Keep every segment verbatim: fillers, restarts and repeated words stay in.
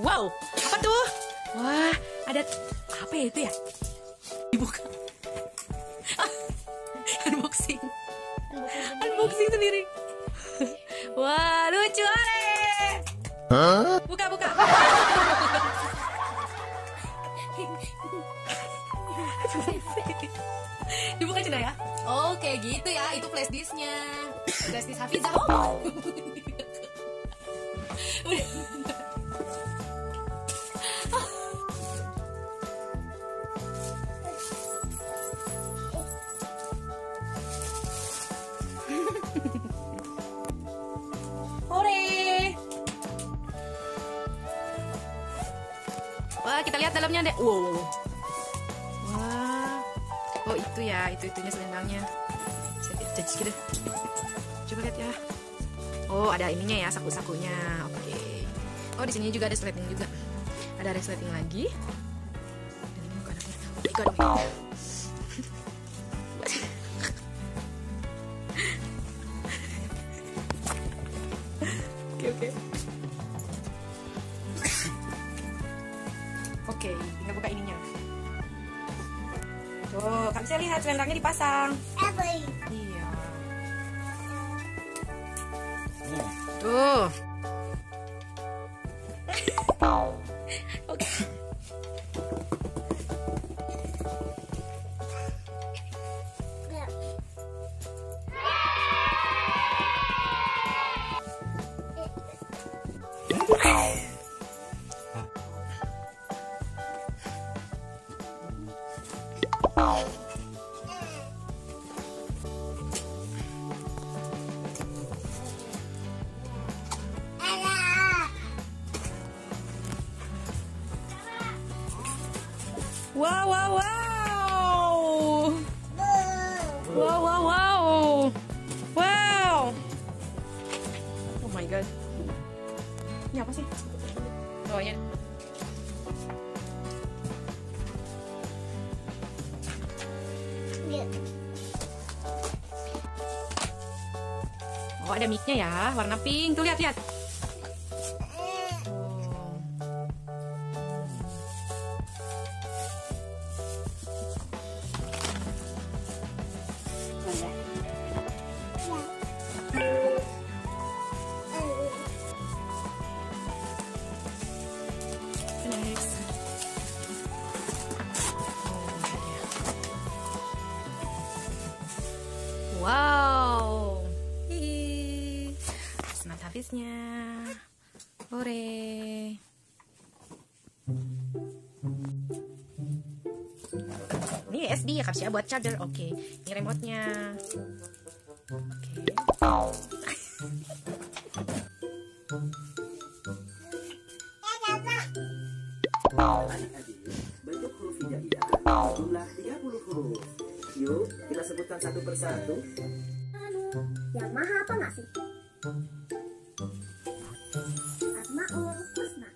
Wow, apa tuh? Wah, ada apa ya itu ya? Dibuka. Unboxing. Unboxing sendiri. Wah, lucu ale. Huh? Buka, buka. Dibuka cina ya? Oke, gitu ya. Itu flash disknya. Flash disk Hafizah. Oh. Wah, kita lihat dalamnya deh. Wow. Wah. Oh, itu ya, itu itunya selendangnya. Saya cek deh. Coba lihat ya. Oh, ada ininya ya, saku-sakunya. Oke. Okay. Oh, di sini juga ada resleting juga. Ada resleting lagi. Dan ini bukan apa. Bukan apa. Oke, oke. Oke, tinggal buka ininya. Tuh, kak bisa lihat selendangnya dipasang. Every. Iya. Tuh. Oke. Wow, wow, wow. Wow, wow, wow. Wow. Oh my god. Ini apa sih? Oh, ya. Oh, ada mic-nya ya, warna pink. Tuh, lihat, lihat. Wow, hihi, semangat habisnya, hore. Ini U S B ya, kasih buat charger, oke. Okay. Ini remote-nya, oke. Okay. Bentuk huruf hijaiyah jumlah tiga puluh huruf. Yuk, kita sebutkan satu persatu. Yang Maha Pengasih. Asmaul Husna.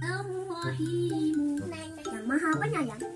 Al-Muhimu. Yang Maha Penyayang.